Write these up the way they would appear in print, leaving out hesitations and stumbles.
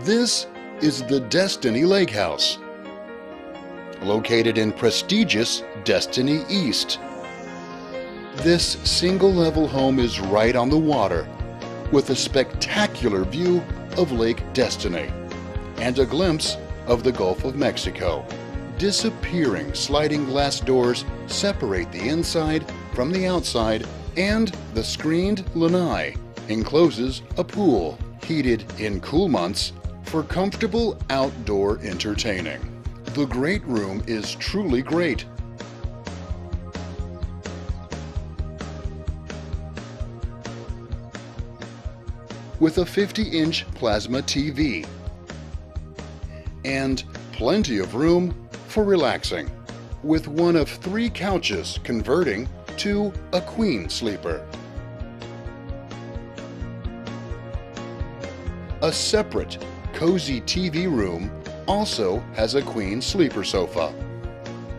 This is the Destiny Lake House, located in prestigious Destiny East. This single-level home is right on the water, with a spectacular view of Lake Destiny and a glimpse of the Gulf of Mexico. Disappearing sliding glass doors separate the inside from the outside, and the screened lanai encloses a pool, heated in cool months for comfortable outdoor entertaining. The great room is truly great. With a 50-inch plasma TV and plenty of room for relaxing, with one of three couches converting to a queen sleeper. A separate cozy TV room also has a queen sleeper sofa.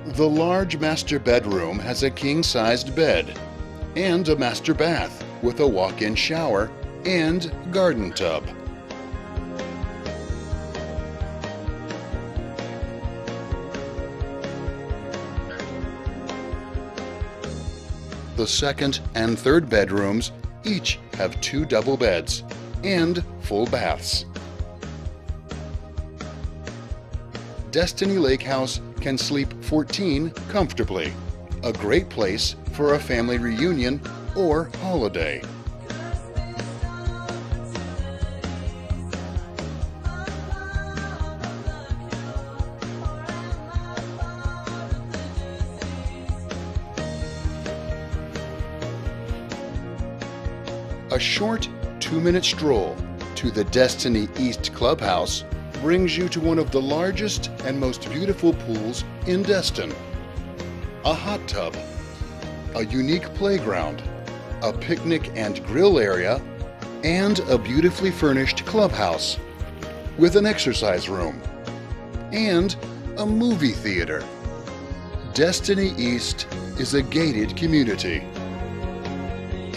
The large master bedroom has a king-sized bed and a master bath with a walk-in shower and garden tub. The second and third bedrooms each have two double beds and full baths. Destiny Lake House can sleep 14 comfortably, a great place for a family reunion or holiday. A short 2-minute stroll to the Destiny East Clubhouse brings you to one of the largest and most beautiful pools in Destin. A hot tub, a unique playground, a picnic and grill area, and a beautifully furnished clubhouse with an exercise room and a movie theater. Destiny East is a gated community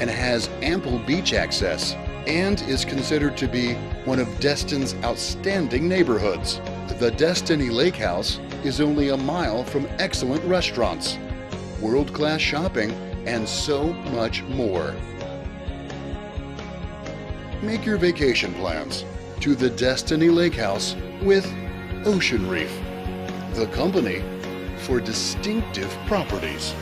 and has ample beach access, and is considered to be one of Destin's outstanding neighborhoods. The Destiny Lake House is only a mile from excellent restaurants, world-class shopping, and so much more. Make your vacation plans to the Destiny Lake House with Ocean Reef, the company for distinctive properties.